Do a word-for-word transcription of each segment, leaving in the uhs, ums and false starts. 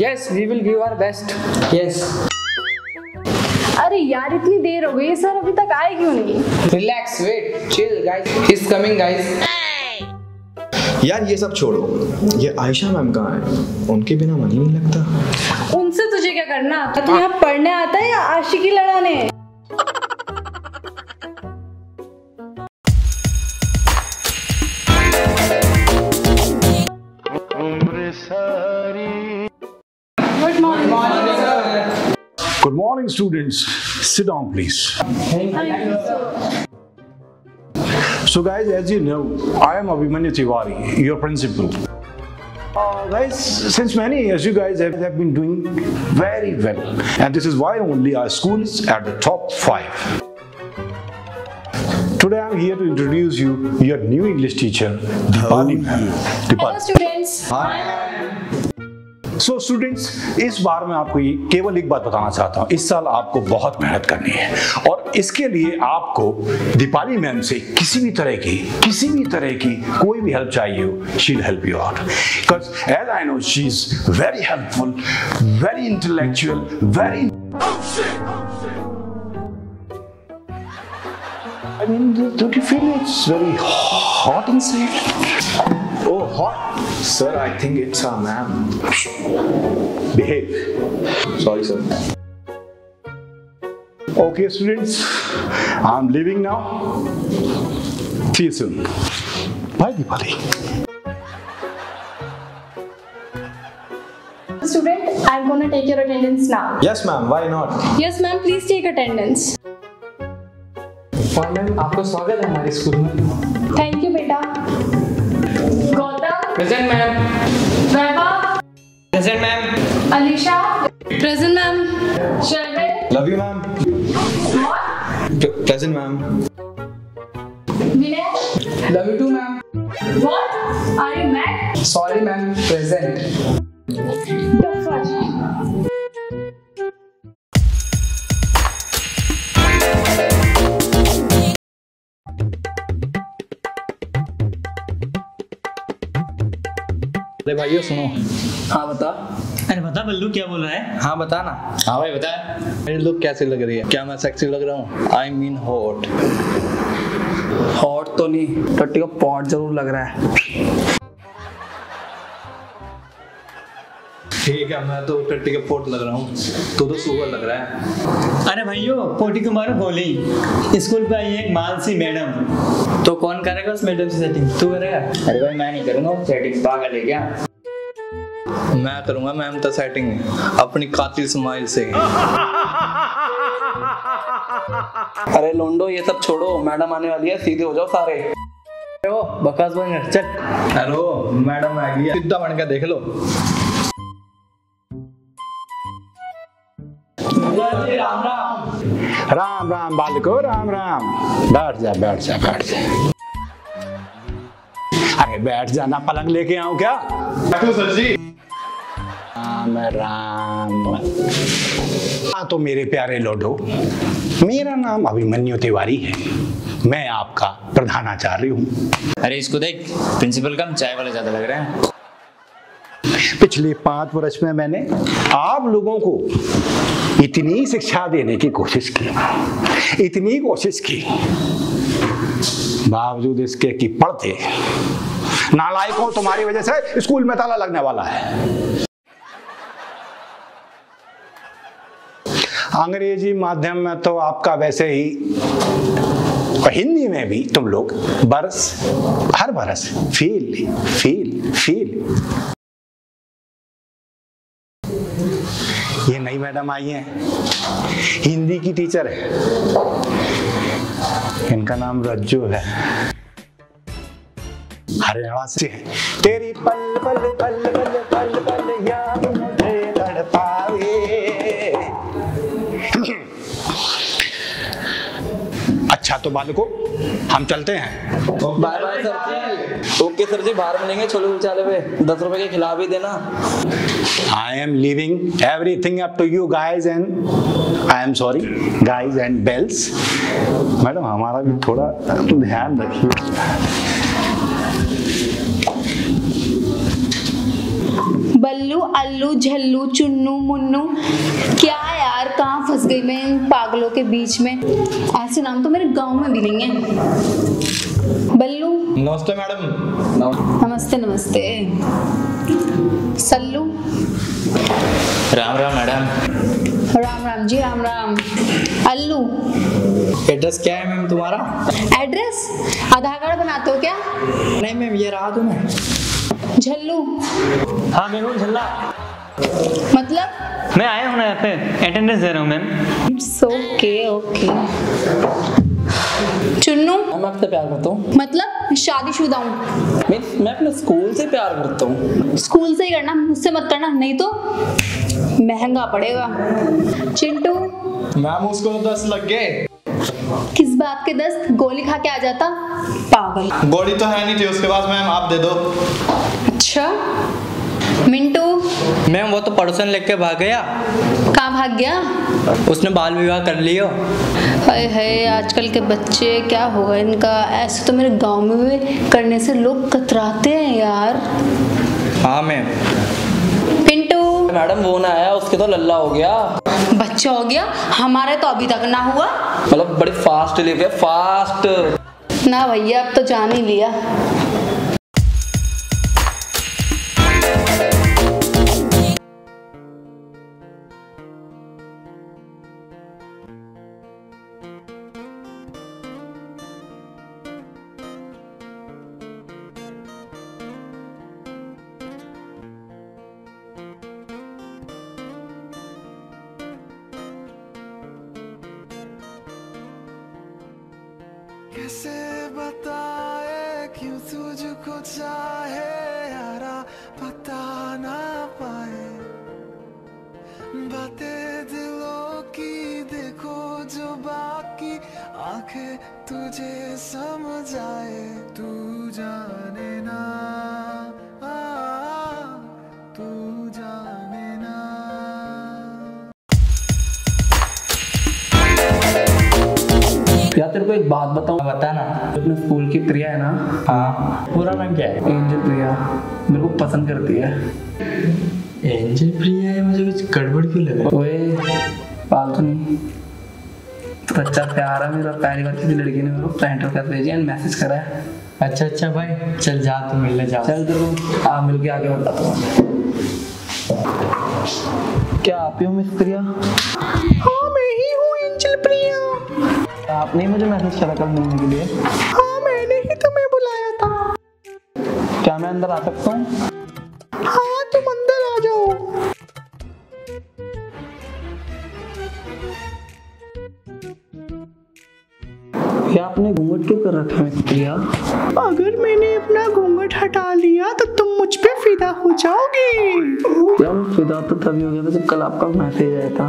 Yes, we will give our best. Yes. अरे यार इतनी देर हो गई, सर अभी तक आए क्यों नहीं? Relax, wait, chill, guys. He's coming, guys. यार ये सब छोड़ो, ये आयशा मैम कहाँ है? उनके बिना मन ही नहीं लगता। उनसे तुझे क्या करना? तू यहाँ पढ़ने आता है या आशिकी लड़ाने? Good morning. Good morning, students. Sit down, please. Thank you, sir. So guys, as you know, I am Abhimanyu Jiwari, your principal. Uh, guys, since many years you guys have, have been doing very well, and this is why only our school is at the top five. Today I am here to introduce you your new English teacher, Deepa. Hello students. Hi. So students, इस बार मैं आपको ये केवल एक बात बताना चाहता हूँ, इस साल आपको बहुत मेहनत करनी है और इसके लिए आपको दीपाली मैम से किसी भी तरह की किसी भी तरह की कोई भी हेल्प चाहिए हो, she will help you out, because as I know she is very helpful, very intellectual, very I mean don't you feel it's very hot inside? Oh, hot. Sir, I think it's our ma'am. Behave. Sorry, sir. Okay, students. I'm leaving now. See you soon. Bye, Deepali. Student, I'm gonna take your attendance now. Yes, ma'am. Why not? Yes, ma'am. Please take attendance. Ma'am आपको स्वागत है हमारे school में. Thank you, बेटा. Present ma'am. Deepa. Present ma'am. Alisha. Present ma'am. Shravan. Love you ma'am. What? P present ma'am. Vinay. Love you too ma'am. What? Are you mad? Sorry ma'am. Present. The fudge. अरे भाइयों सुनो. हाँ बता. अरे बता बल्लू, क्या बोल रहा है? हाँ बता ना. हाँ भाई बता. मेरी लुक कैसी लग रही है? क्या मैं सेक्सी लग रहा हूँ? I mean hot. हॉट तो नहीं, टट्टी का पॉट जरूर लग रहा है. ठीक है, मैं तो टट्टी का पॉट लग रहा हूँ, तो तो सुगर लग रहा है. अरे भाइयों पोटी को मारो गोली. स्कूल पे आई एक मानसी मैडम, तो कौन करेगा उस मैडम से सेटिंग? तू करेगा? अरे भाई मैं नहीं करूंगा सेटिंग, पागल है क्या? मैं करूंगा मैम तो सेटिंग, अपनी कातिल स्माइल से. अरे लोंडो ये सब छोड़ो, मैडम आने वाली है, सीधे हो जाओ सारे. ओ बकवास बनकर चल. हेलो मैडम आ गई है, सीधा बनकर देख लो. राम राम. राम राम बालको, राम राम. बैठ जा बैठ जा बैठ जा. अरे बैठ जाना, पलंग लेके आऊं क्या? बैठो सर जी. राम राम. हाँ तो मेरे प्यारे लोडो, मेरा नाम अभिमन्यु तिवारी है, मैं आपका प्रधानाचार्य हूँ. अरे इसको देख, प्रिंसिपल कम चाय वाला ज्यादा लग रहा है. पिछले पांच वर्ष में मैंने आप लोगों को इतनी शिक्षा देने की कोशिश की, इतनी कोशिश की, बावजूद इसके कि पढ़ते नालायकों, तुम्हारी वजह से स्कूल में ताला लगने वाला है. अंग्रेजी माध्यम में तो आपका वैसे ही, हिंदी में भी तुम लोग बरस हर बरस फेल फेल फेल. ये नई मैडम आई हैं, हिंदी की टीचर है, इनका नाम रज्जू है, हरियाणा से. तेरी पल पल पल पल पल पल याद मुझे तड़पावे. अच्छा तो बालकों हम चलते हैं. Bye bye sir ji. Okay sir ji, बाहर मिलेंगे छोले कुलचाले पे. दस रुपए के खिला भी देना. I am leaving everything up to you guys and I am sorry guys and bells. Madam हमारा भी थोड़ा ध्यान रखिए. बल्लू, अल्लू, झल्लू, चुन्नू, मुन्नू। क्या यार कहाँ फंस गई मैं इन पागलों के बीच में। ऐसे नाम तो मेरे गांव में भी नहीं है। बल्लू, नमस्ते मैडम। नमस्ते नमस्ते। सल्लू, राम राम मैडम। राम राम जी, राम राम। अल्लू, एड्रेस क्या है मैम तुम्हारा? एड्रेस आधार कार्ड बनाते हो क्या? नहीं मैम, ये रहा तुम्हें। झल्लू, हाँ मैं हूँ झल्ला। मतलब मैं आया हूँ ना, यहाँ पे अटेंडेंस दे रहा हूँ ma'am. It's okay okay. Chunnu, मैं आपसे प्यार करता हूँ। मतलब शादीशुदा हूँ। मैं मैं अपने स्कूल से प्यार करता हूँ। स्कूल से ही करना, मुझसे मत करना, नहीं तो महंगा पड़ेगा। चिंटू, मैम उसको दस लग गए। किस बात के दस? गोली खा के आ जाता पागल। गोली तो है नहीं थी उसके पास मैम, आप दे दो। अच्छा। मिंटू, मैम वो तो पर्सन लेके भाग गया। कहाँ भाग गया? उसने बाल विवाह कर लियो। हाय हाय, आजकल के बच्चे क्या होगा इनका। ऐसे तो मेरे गांव में भी करने से लोग कतराते हैं यार। हाँ मैम। पिंटू, मैडम वो ना आया, उसके तो लल्ला हो गया, बच्चा हो गया। हमारे तो अभी तक ना हुआ। मतलब बड़ी फास्ट ले गया, फास्ट ना भैया, अब तो जान ही लिया। कैसे बताए क्यों तुझको चाहे यारा, पता ना पाए बातें दिलों की। देखो जो बाकी आंखें तुझे समझाए, तू जाने ना, तू जाने ना। या तेरे को एक बात बताऊं? बता ना। अपने स्कूल की प्रिया है ना? हाँ। पूरा नाम क्या है? एंजल प्रिया। मेरे को पसंद करती है। एंजल प्रिया है, मुझे कुछ गड़बड़ क्यों लगा? ओए पालतू नहीं, बच्चा प्यारा मेरा। पहली बार किसी लड़की ने मेरे को फ्रेंड रिक्वेस्ट भेजी एंड मैसेज करा है। अच्छा अच्छा भाई, चल जा, तू मिलने जा। चल तेरे को मिल के आगे बताता हूँ। क्या आप ही हो मिस प्रिया? हाँ मैं ही हूँ एंजल प्रिया। आपने मुझे मैसेज करा कल मिलने के लिए? हाँ मैंने ही तुम्हें बुलाया था। क्या मैं अंदर आ सकता हूँ? हाँ तुम अंदर आ जाओ। क्या आपने घूंघट क्यों कर रखा है प्रिया? अगर मैंने अपना घूंघट हटा लिया तो तुम मुझ पे फिदा हो जाओगे। यार फिदा तो तभी हो गया था जब कल आपका मैसेज आया था।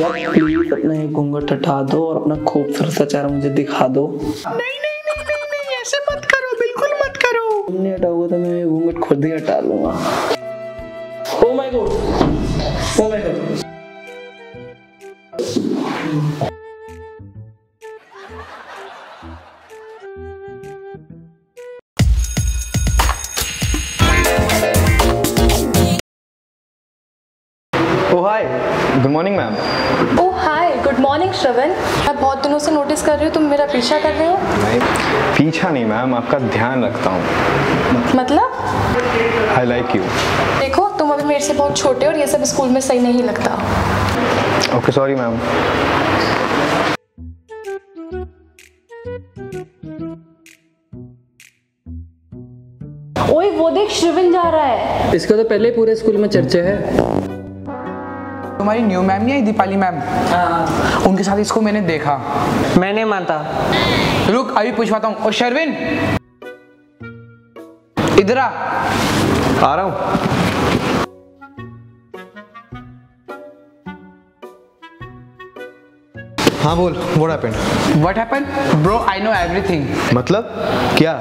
यार प्लीज अपना ये घूंघट हटा दो और अपना खूबसूरत सा चेहरा मुझे दिखा दो। नहीं नहीं नहीं नहीं नहीं, ऐसे मत करो, बिल्कुल मत करो। तुमने हटाओगे तो मैं घूंघट खुद ही हटा लूंगा। Oh my God, oh my God. Hi, good morning ma'am. Oh hi, good morning Shravan. मैं बहुत दिनों से नोटिस कर रही हूँ तुम मेरा पीछा कर रहे हो। नहीं पीछा नहीं मैम, आपका ध्यान रखता हूँ। मतलब? I like you। देखो तुम अभी मेरे से बहुत छोटे हो और ये सब स्कूल में सही नहीं लगता। Okay sorry ma'am. ओए वो देख, श्रवण जा रहा है। इसका तो पहले पूरे स्कूल में चर्चा है। तुम्हारी न्यू मैम नहीं आई दीपाली मैम? हाँ। उनके साथ इसको मैंने देखा। मैं नहीं मानता। रुक अभी पूछवाता हूँ। ओ शर्विन, इधर आ। आ रहा हूँ। हाँ बोल, what happened? What happened? Bro, I know everything। मतलब क्या?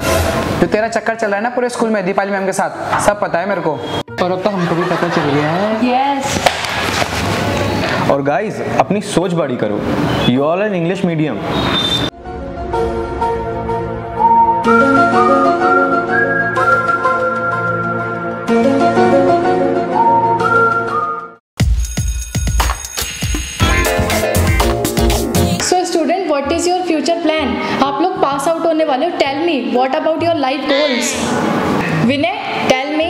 जो तेरा चक्कर चल रहा है ना पूरे स्कूल में दीपाली मैम के साथ, सब पता है मेरे को। और अब तो हमको भी पता चल गया है। Yes। और गाइज अपनी सोच बड़ी करो, you all in English medium. होने वाले हो। Tell me what about your life goals. Vinay tell me.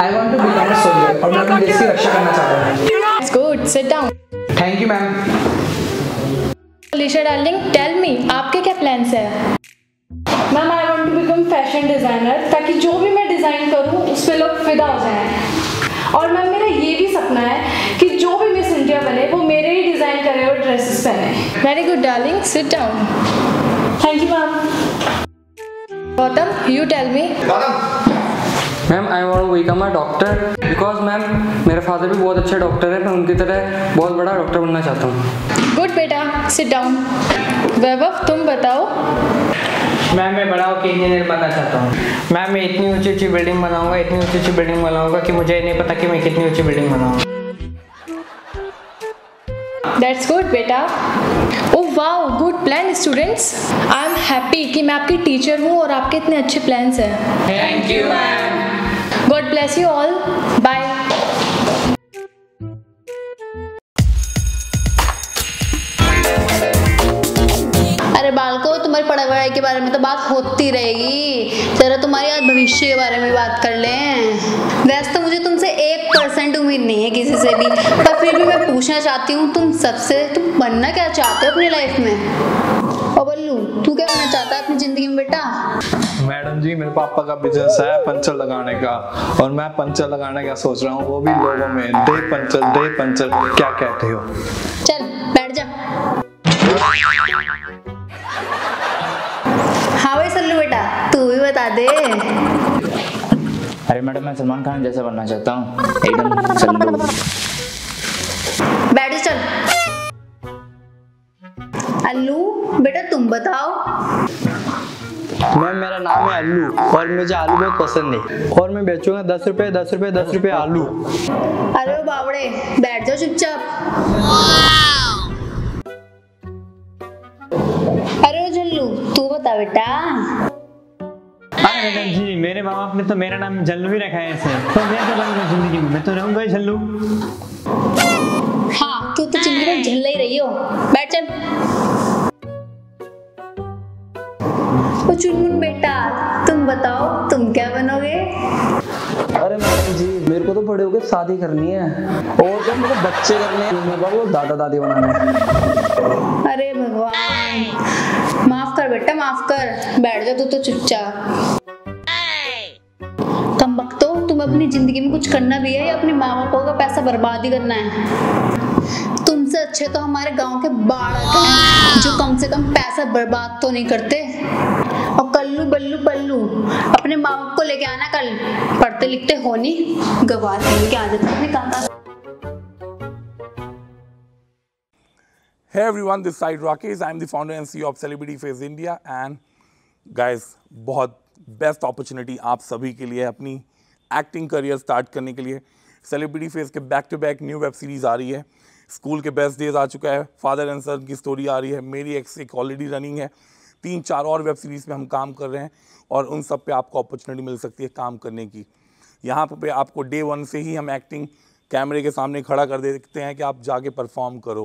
I want to become a soldier और मैं देश की रक्षा करना चाहता हूं। It's good, sit down. Thank you ma'am. Lisha darling tell me आपके क्या प्लान्स है? Ma'am I want to become fashion designer ताकि जो भी मैं डिजाइन करूं उस पे लोग फिदा हो जाएं। और मैम मेरा ये भी सपना है कि जो भी मिस इंडिया बने वो मेरे ही डिजाइन करे और ड्रेसेस पहने। Very good darling, sit down. Thank you ma'am. Gautam you tell me. Ma'am I want to become a doctor because ma'am मेरे फादर भी बहुत अच्छे डॉक्टर हैं, मैं उनकी तरह बहुत बड़ा डॉक्टर बनना चाहता हूँ। गुड बेटा, सिट डाउन। वैभव तुम बताओ। मैम मैं बड़ा होकर इंजीनियर बनना चाहता हूँ। मैम मैं इतनी ऊंची ऊंची बिल्डिंग बनाऊंगा इतनी ऊंची ऊंची बिल्डिंग बनाऊंगा कि मुझे नहीं पता कि मैं कितनी ऊंची बिल्डिंग बनाऊंगा। दैट्स गुड बेटा। Oh wow, good plan students. I am happy कि मैं आपकी टीचर हूँ और आपके इतने अच्छे प्लान्स हैं। Thank you ma'am. God bless you all, bye. बालको तुम्हारी पढ़ाई वढ़ाई के बारे में तो बात होती रहेगी, जरा तुम्हारी आज भविष्य के बारे में बात कर लें। वैसे तो मुझे तुमसे एक परसेंट उम्मीद नहीं है किसी से भी, पर फिर भी मैं पूछना चाहती हूँ तुम सबसे, तुम बनना क्या चाहते हो अपनी लाइफ में? और बल्लू तू क्या बनना चाहता है अपनी जिंदगी में? बेटा मैडम जी मेरे पापा का बिजनेस है पंचर लगाने का और मैं पंचर लगाने का सोच रहा हूँ, वो भी लोगों में। दे पंचर दे पंचर, क्या कहते हो? चल बैठ जा। हाँ भाई सल्लू बेटा तू भी बता दे। अरे मैडम मैं सलमान खान जैसा बनना चाहता हूँ, एकदम सल्लू। बैठ चल। अल्लू बेटा तुम बताओ। मैं मेरा नाम है अल्लू और मुझे आलू बहुत पसंद है और मैं बेचूंगा दस रुपए दस रुपए दस रुपए आलू। अरे बावड़े बैठ जाओ चुपचाप। अरे जल्लू तू बता बेटा। अरे मैडम जी मेरे माँ बाप ने तो मेरा नाम जल्लू ही रखा है ऐसे, तो मैं तो बनूंगा जिंदगी में, मैं तो रहूंगा ही जल्लू। हाँ तू तो जिंदगी में झल्ला ही रही हो। बैठ चल। ओ चुनमुन बेटा तुम बताओ तुम क्या बनोगे? अरे मैडम जी मेरे को तो बड़े होकर शादी करनी है और तो मेरे को बच्चे करने हैं, दादा दादी बनाने हैं। अरे भगवान माफ कर बेटा माफ कर, बैठ जा तू तो चुपचाप। कमबख्तो तुम अपनी जिंदगी में कुछ करना भी है या अपने माँ बापों का पैसा बर्बाद ही करना है? तुमसे अच्छे तो हमारे गांव के बाढ़ हैं जो कम से कम पैसा बर्बाद तो नहीं करते। और कल्लू बल्लू पल्लू अपने माँ बाप को लेके आना कल, पढ़ते लिखते होनी गवार की आदत अपने काका। Hey everyone, this side Rakesh. I am the founder and C E O of Celebrity Face India and guys बहुत best opportunity आप सभी के लिए अपनी acting career start करने के लिए। Celebrity Face के back to back new web series आ रही है, स्कूल के best days आ चुका है, father and son की story आ रही है, मेरी एक्स एक ऑलरेडी रनिंग है, तीन चार और वेब सीरीज़ में हम काम कर रहे हैं और उन सब पे आपको अपॉर्चुनिटी मिल सकती है काम करने की। यहाँ पे आपको डे वन से ही हम एक्टिंग कैमरे के सामने खड़ा कर देते हैं कि आप जाके परफॉर्म करो,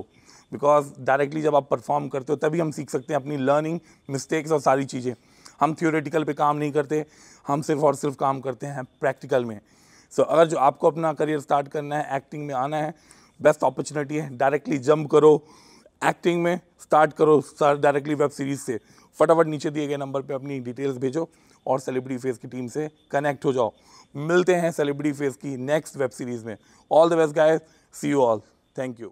बिकॉज डायरेक्टली जब आप परफॉर्म करते हो तभी हम सीख सकते हैं अपनी लर्निंग, मिस्टेक्स और सारी चीज़ें। हम थियोरेटिकल पे काम नहीं करते, हम सिर्फ और सिर्फ काम करते हैं प्रैक्टिकल में। सो so, अगर जो आपको अपना करियर स्टार्ट करना है, एक्टिंग में आना है, बेस्ट अपॉर्चुनिटी है। डायरेक्टली जंप करो एक्टिंग में, स्टार्ट करो सर डायरेक्टली वेब सीरीज़ से। फटाफट नीचे दिए गए नंबर पे अपनी डिटेल्स भेजो और सेलिब्रिटी फेस की टीम से कनेक्ट हो जाओ। मिलते हैं सेलिब्रिटी फेस की नेक्स्ट वेब सीरीज़ में। All the best guys, see you all, thank you.